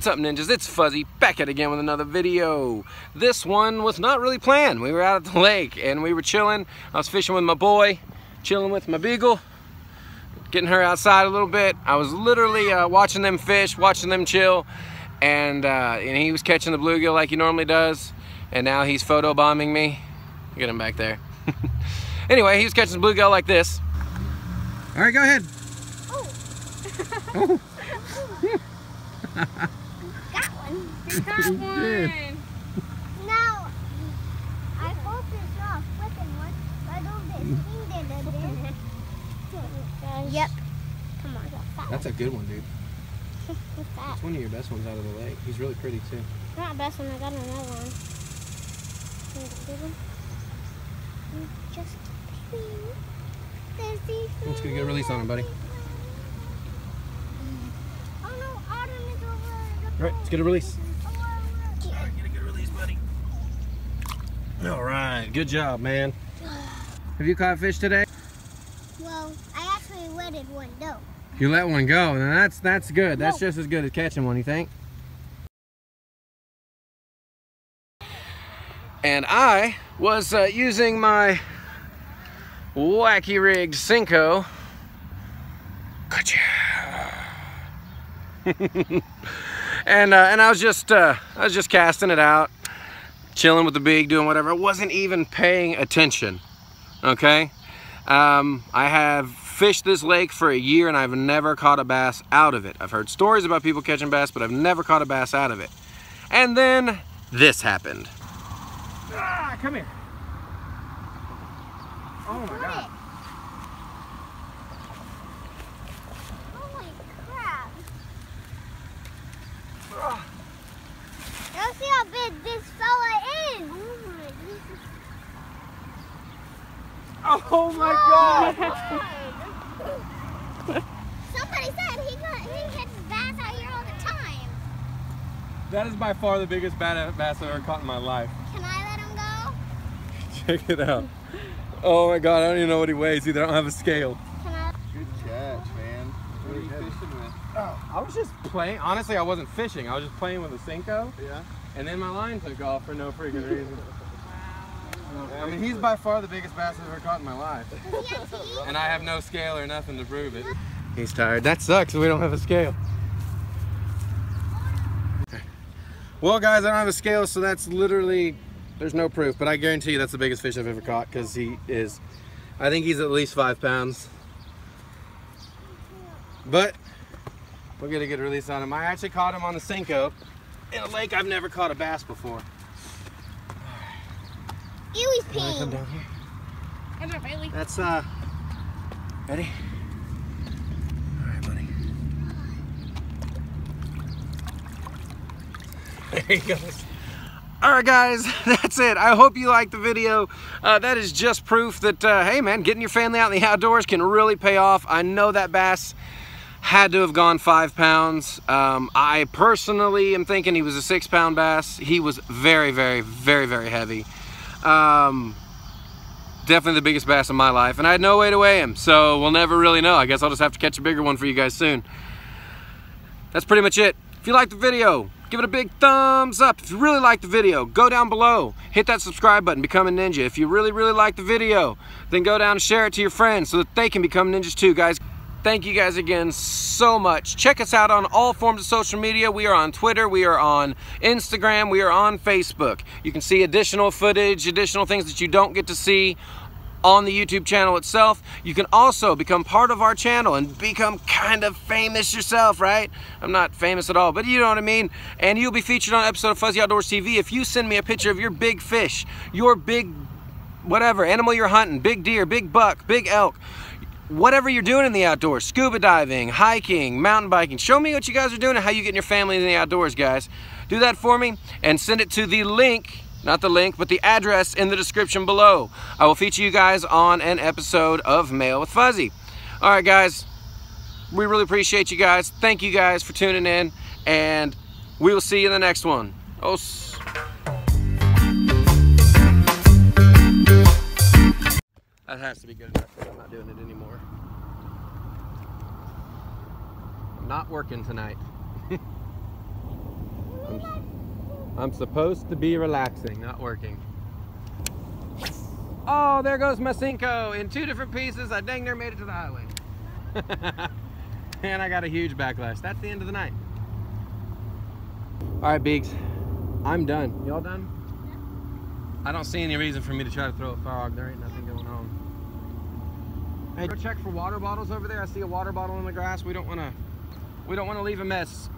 What's up, ninjas? It's Fuzzy back at it again with another video. This one was not really planned. We were out at the lake and we were chilling. I was fishing with my boy, chilling with my Beagle, getting her outside a little bit. I was literally watching them fish, watching them chill, and he was catching the bluegill like he normally does, and now he's photobombing me. Get him back there. Anyway, he was catching the bluegill like this. All right, go ahead. Oh. Oh. You got one. Did. Now, I hope it's not a flipping one, so I don't get stinged again. Oh, yep. Come on. That's a good one, dude. What's that? It's one of your best ones out of the lake. He's really pretty, too. Not best one. I got another one. Good one. Just kidding. Let's go get a release on him, buddy. Alright, let's get a release. Alright, get a good release, buddy. Alright, good job, man. Have you caught fish today? Well, I actually let one go. You let one go, and that's good. That's just as good as catching one, you think? And I was using my wacky rigged Senko. Gotcha. And I was just casting it out, chilling with the beagle, doing whatever. I wasn't even paying attention. Okay, I have fished this lake for a year and I've never caught a bass out of it. I've heard stories about people catching bass, but I've never caught a bass out of it. And then this happened. Ah, come here! Oh my God! See how big this fella is. Oh my God! Oh my God. Somebody said he catches bass out here all the time. That is by far the biggest bass I've ever caught in my life. Can I let him go? Check it out. Oh my God, I don't even know what he weighs either. I don't have a scale. Can I? Good catch, man. What are you fishing with? Oh, I was just playing. Honestly, I wasn't fishing. I was just playing with a Senko. Yeah. And then my line took off for no freaking reason. Wow. I mean, he's by far the biggest bass I've ever caught in my life. And I have no scale or nothing to prove it. He's tired. That sucks. We don't have a scale. Well, guys, I don't have a scale, so that's literally, there's no proof. But I guarantee you that's the biggest fish I've ever caught because he is, I think he's at least 5 pounds. But we'll get a good release on him. I actually caught him on the Senko in a lake I've never caught a bass before. Ew, he's peeing. Come down here. Watch out, Bailey. That's ready? Alright, buddy. There he goes. Alright guys, that's it. I hope you liked the video. That is just proof that, hey man, getting your family out in the outdoors can really pay off. I know that bass had to have gone 5 pounds. I personally am thinking he was a 6 pound bass. He was very, very, very, very heavy. Definitely the biggest bass in my life, and I had no way to weigh him, so we'll never really know. I guess I'll just have to catch a bigger one for you guys soon. That's pretty much it. If you liked the video, give it a big thumbs up. If you really like the video, go down below, hit that subscribe button, become a ninja. If you really, really like the video, then go down and share it to your friends so that they can become ninjas too, guys. Thank you guys again so much. Check us out on all forms of social media. We are on Twitter, we are on Instagram, we are on Facebook. You can see additional footage, additional things that you don't get to see on the YouTube channel itself. You can also become part of our channel and become kind of famous yourself, right? I'm not famous at all, but you know what I mean. And you'll be featured on an episode of Fuzzy Outdoors TV if you send me a picture of your big fish, your big whatever animal you're hunting, big deer, big buck, big elk, whatever you're doing in the outdoors, scuba diving, hiking, mountain biking. Show me what you guys are doing and how you get your family in the outdoors, guys. Do that for me and send it to the link. Not the link, but the address in the description below. I will feature you guys on an episode of Mail with Fuzzy. All right, guys. We really appreciate you guys. Thank you guys for tuning in, and we will see you in the next one. Oh, that has to be good enough. I'm not doing it anymore. I'm not working tonight. I'm supposed to be relaxing, not working. Oh, there goes my Senko in two different pieces. I dang near made it to the highway. And I got a huge backlash. That's the end of the night. All right, Beags, I'm done. Y'all done? Yeah. I don't see any reason for me to try to throw a fog. There ain't nothing going on. Hey, go check for water bottles over there. I see a water bottle in the grass. We don't want to leave a mess.